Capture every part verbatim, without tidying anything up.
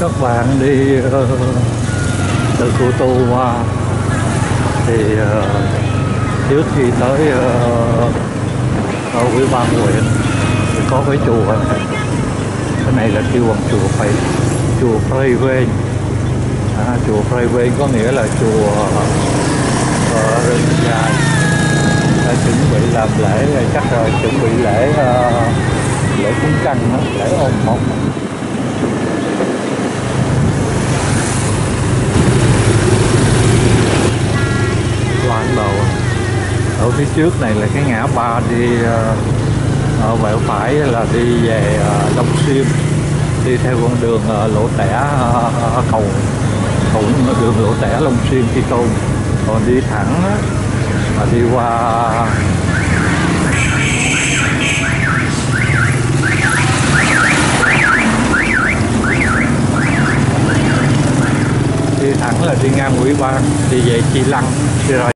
các bạn đi uh, từ Cô Tô qua thì uh, trước khi tới uh, ủy ban huyện thì có cái chùa này. Cái này là kêu bằng chùa Phầy, chùa Phầy Vên. À, chùa Phầy Vên có nghĩa là chùa uh, rừng dài. Đã chuẩn bị làm lễ, chắc rồi chuẩn bị lễ uh, lễ cúng trăng, lễ ôm mộng. Loạn đầu ở phía trước này là cái ngã ba đi uh, vẹo phải là đi về uh, Long Xuyên, đi theo con đường uh, lộ tẻ uh, cầu cầu đường lộ tẻ Long Xuyên Tri Tôn, còn đi thẳng mà uh, đi qua uh, đi thẳng là đi ngang ủy ban, đi về Chi Lăng rồi.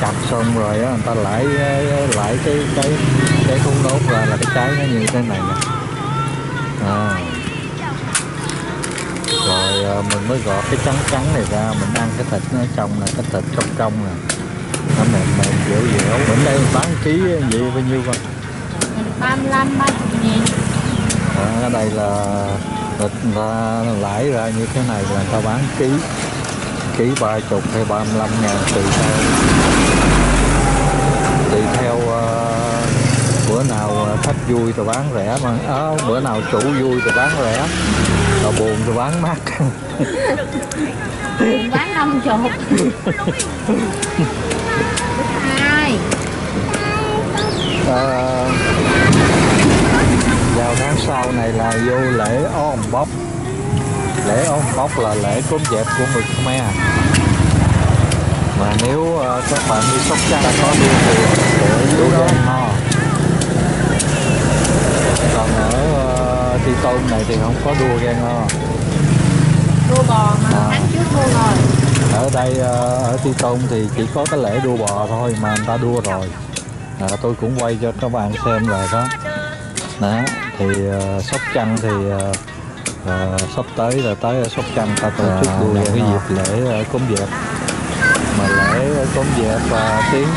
chặt xong rồi á, người ta lại lại cái cái cái khung đốt ra là cái trái nó như thế này nè. À. Rồi mình mới gọt cái trắng trắng này ra, mình ăn cái thịt nó trong là cái thịt trong trong nè. Nó mềm mềm dẻo dẻo. Bữa đây bán ký vậy bao nhiêu con? ba mươi lăm, ba mươi nghìn. Ở à, đây là thịt ta lãi ra như thế này là ta bán ký. Ký ba mươi hay ba mươi lăm ngàn tùy theo. Tùy theo uh, bữa nào khách vui thì bán rẻ mà. À, bữa nào chủ vui thì bán rẻ. Tao buồn thì bán mắc. Bán năm chục. Hai. À, vào tháng sau này là vô lễ Ôm Bóc. Lễ Ôm Bóc là lễ cúng dẹp của người Khmer. Mà nếu uh, các bạn đi Sóc Trăng có đi thì chú đó ho. Còn ở uh, Tri Tôn này thì không có đua ghen ho. Đua bò mà à. Tháng trước đua rồi. Ở đây uh, ở Tri Tôn thì chỉ có cái lễ đua bò thôi mà người ta đua rồi. À, tôi cũng quay cho các bạn xem rồi đó. Đó thì uh, Sóc Trăng thì uh, uh, sắp tới là tới Sóc Trăng ta tổ chức đua là cái dịp lễ uh, cúng dẹp. Mà lễ uh, cúng dẹp và uh, tiếng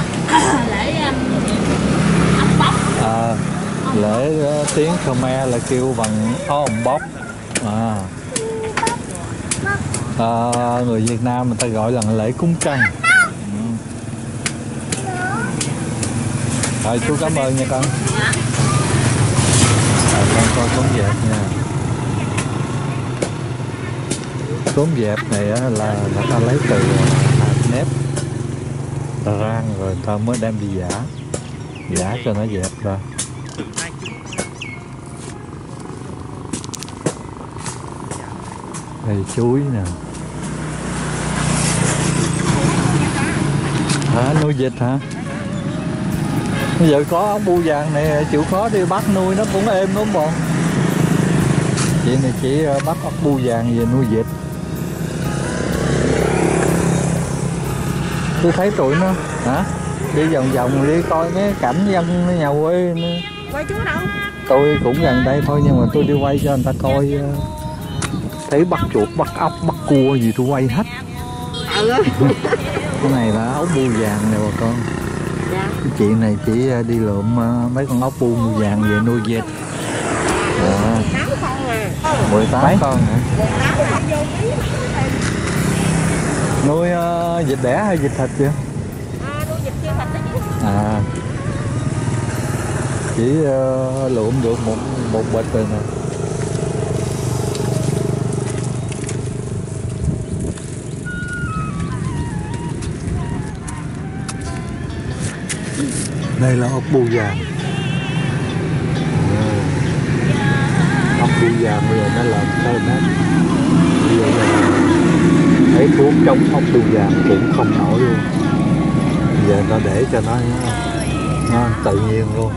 lễ Ôm Bóc. À, lễ uh, tiếng Khmer là kêu bằng Ôm Bóc. À. À, người Việt Nam người ta gọi là lễ cúng trăng. Rồi ừ. Chú cảm ơn nha con. Rồi con coi cúng dẹp nha. Cúng dẹp này là người ta lấy từ hạt nếp ta rang rồi ta mới đem đi giả. Giả cho nó dẹp ra. Đây chuối nè. Hả, nuôi vịt hả? Bây giờ có ông bu vàng này chịu khó đi bắt nuôi nó cũng êm đúng không? Chị này chỉ bắt ốc bu vàng về nuôi vịt. Tôi thấy tụi nó hả? Đi vòng vòng đi coi cái cảnh dân nhà quê. Quê chú đâu? Tôi cũng gần đây thôi nhưng mà tôi đi quay cho người ta coi. Thấy bắt chuột, bắt ốc, bắt cua gì tôi quay hết. Cái này là ốc bu vàng nè bà con. Cái chị này chỉ đi lượm mấy con ốc bu vàng về nuôi vịt. À, mười tám con hả? Nuôi uh, vịt đẻ hay vịt thịt vậy? À, chỉ uh, lượm được một, một bịch rồi nè. Đây là ốc bu vàng. Ốc bu vàng bây giờ nó làm sao đó. Bây giờ thấy thuốc chống ốc bu vàng cũng không nổi luôn. Bây giờ nó để cho nó, nó tự nhiên luôn.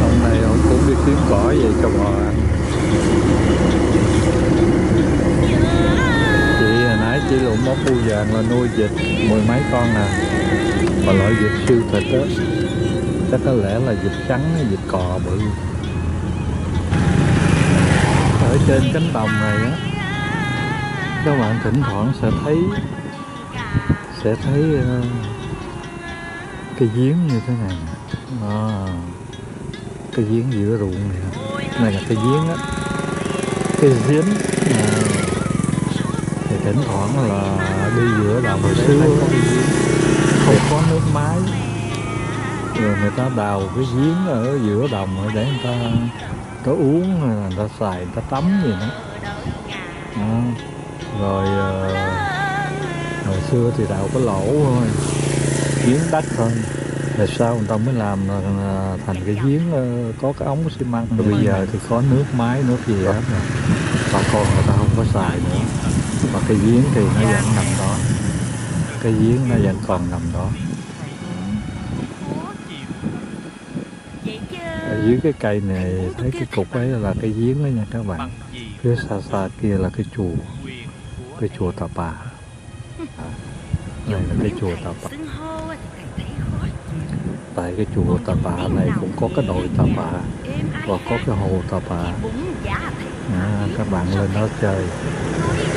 Hôm nay ông cũng đi kiếm cỏ vậy cho bò ăn. Chỉ lụm móc bu vàng là nuôi vịt mười mấy con nè, mà loại vịt siêu thịt đó, chắc có lẽ là vịt trắng hay vịt cò bự. Ở trên cánh đồng này á, các bạn thỉnh thoảng sẽ thấy sẽ thấy uh, cái giếng như thế này à, cái giếng giữa ruộng này, này là cái giếng á, cái giếng uh, thỉnh thoảng là đi giữa đào hồi xưa không có nước máy rồi người ta đào cái giếng ở giữa đồng để người ta có uống, người ta xài, người ta tắm gì đó. À, rồi hồi xưa thì đào có lỗ thôi, giếng đất thôi, rồi sau người ta mới làm thành cái giếng có cái ống xi măng. Rồi bây giờ thì có nước máy, nước gì hết rồi, bà con người ta không có xài nữa. Và cái giếng thì nó vẫn nằm đó, cái giếng nó vẫn còn nằm đó. Ở dưới cái cây này thấy cái cục ấy là cái giếng đó nha các bạn. Phía xa xa kia là cái chùa, cái chùa Tà Bà. Đây là cái chùa Tà Bà. Tại cái chùa Tà Bà này cũng có cái đồi Tà Bà và có cái hồ Tà Bà. À, các bạn lên đó chơi.